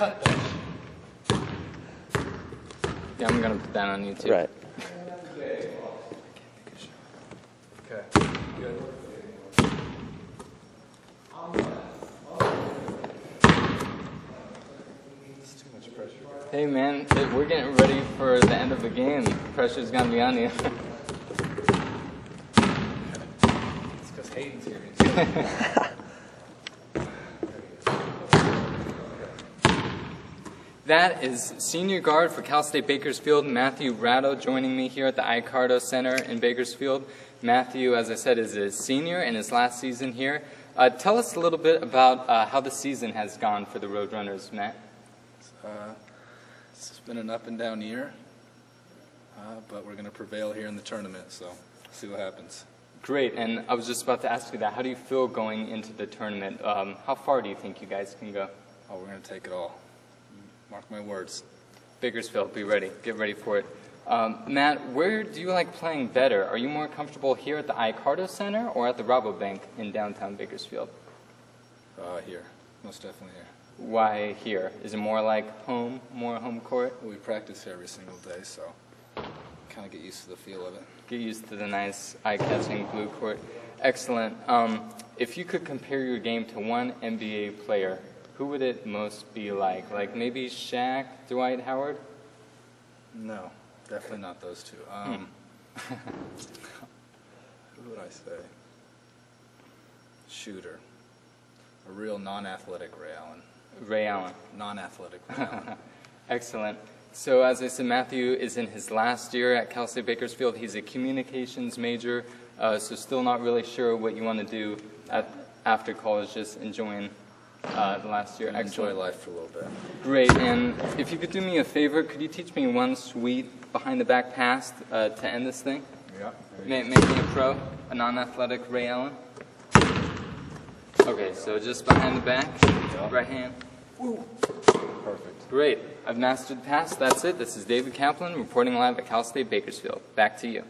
cut them. Yeah, I'm going to put that on YouTube. Right. Okay. Good. Hey man, we're getting ready for the end of the game. Pressure's going to be on you. It's because Hayden's here. That is senior guard for Cal State Bakersfield, Matthew Ratto, joining me here at the Icardo Center in Bakersfield. Matthew, as I said, is a senior in his last season here. Tell us a little bit about how the season has gone for the Roadrunners, Matt. It's been an up and down year, but we're going to prevail here in the tournament, so see what happens. Great, and I was just about to ask you that. How do you feel going into the tournament? How far do you think you guys can go? Oh, we're going to take it all. Mark my words. Bakersfield, be ready. Get ready for it. Matt, where do you like playing better? Are you more comfortable here at the Icardo Center or at the Rabobank in downtown Bakersfield? Here. Most definitely here. Why here? Is it more like home, more home court? We practice here every single day, so kind of get used to the feel of it. Get used to the nice eye-catching blue court. Excellent. If you could compare your game to one NBA player, who would it most be like? Like maybe Shaq, Dwight Howard? No, definitely not those two. Who would I say? Shooter. A real non-athletic Ray Allen. Ray Allen. Non-athletic Ray Allen. Excellent. So as I said, Matthew is in his last year at Cal State Bakersfield. He's a communications major, so still not really sure what you want to do after college, just enjoying the last year. Excellent. Enjoy life for a little bit. Great. And if you could do me a favor, could you teach me one sweet behind-the-back pass to end this thing? Yeah. Make me a pro, a non-athletic Ray Allen. Okay, so just behind the back, right hand. Ooh. Perfect. Great. I've mastered the pass. That's it. This is David Kaplan reporting live at Cal State Bakersfield. Back to you.